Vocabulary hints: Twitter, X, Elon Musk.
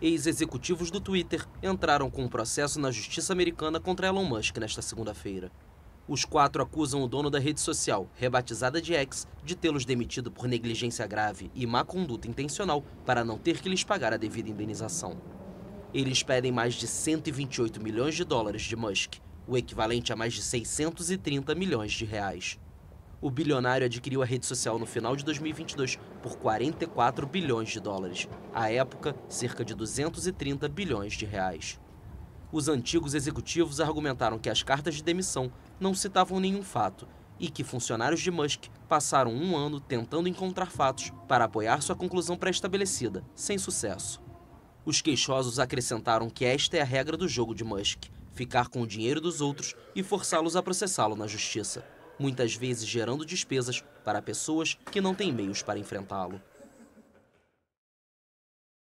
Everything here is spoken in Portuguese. ex-executivos do Twitter entraram com um processo na justiça americana contra Elon Musk nesta segunda-feira. Os quatro acusam o dono da rede social, rebatizada de X, de tê-los demitido por negligência grave e má conduta intencional para não ter que lhes pagar a devida indenização. Eles pedem mais de 128 milhões de dólares de Musk, o equivalente a mais de 630 milhões de reais. O bilionário adquiriu a rede social no final de 2022 por 44 bilhões de dólares, à época, cerca de 230 bilhões de reais. Os antigos executivos argumentaram que as cartas de demissão não citavam nenhum fato e que funcionários de Musk passaram um ano tentando encontrar fatos para apoiar sua conclusão pré-estabelecida, sem sucesso. Os queixosos acrescentaram que esta é a regra do jogo de Musk, ficar com o dinheiro dos outros e forçá-los a processá-lo na justiça, muitas vezes gerando despesas para pessoas que não têm meios para enfrentá-lo.